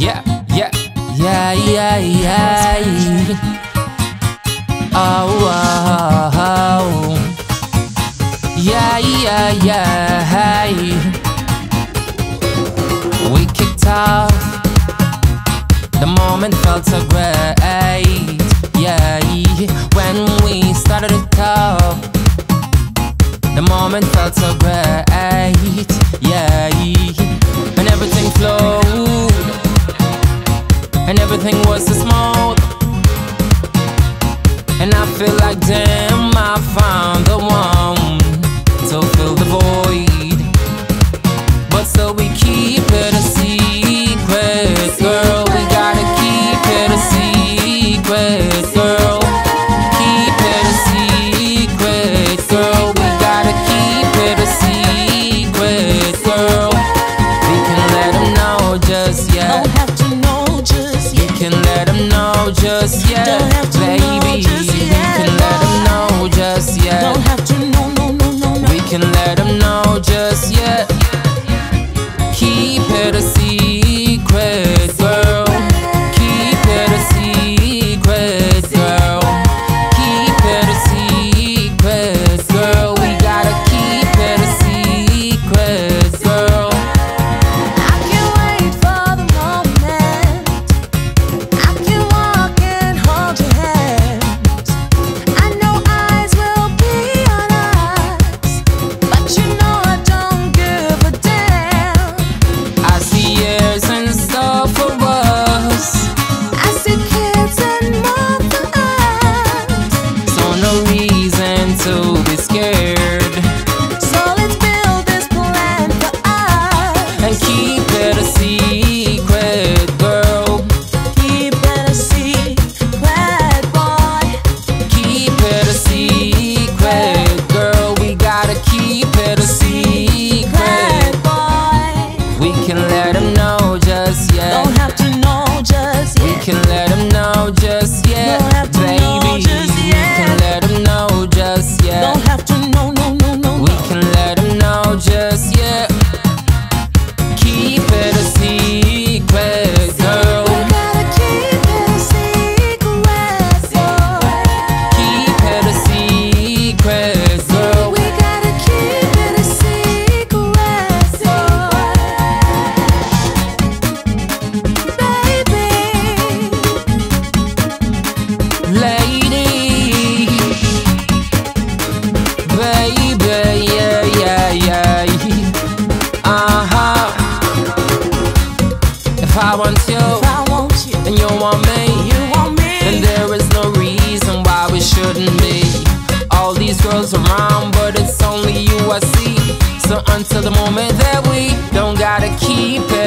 yeah. Oh, oh, yeah. We kicked off. The moment felt so great, yeah. When we started to talk, the moment felt so great, yeah. And everything flowed, and everything was so smooth. And I feel like damn, I found the one to fill the void, but still we keep it a secret, girl. We gotta keep it a secret, girl. Until the moment that we don't gotta keep it.